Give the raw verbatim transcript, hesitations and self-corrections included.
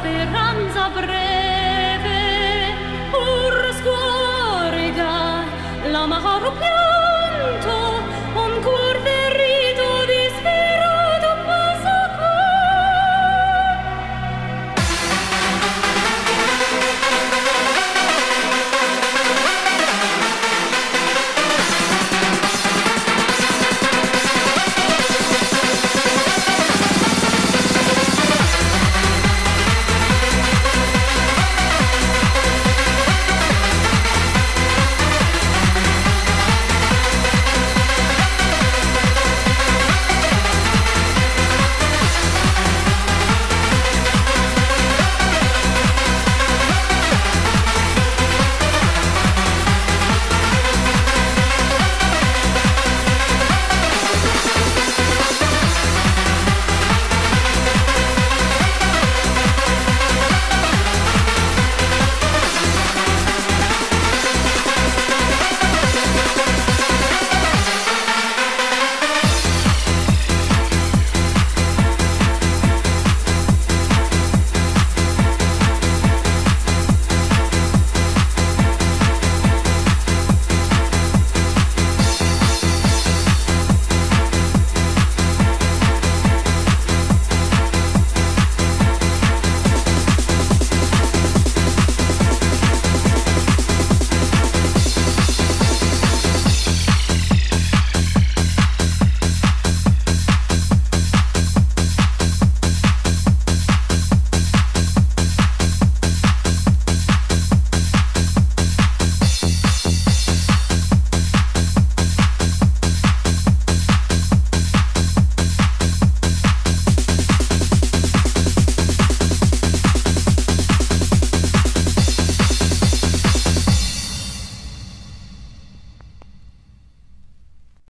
speranza breve pur scuoriga la maharo.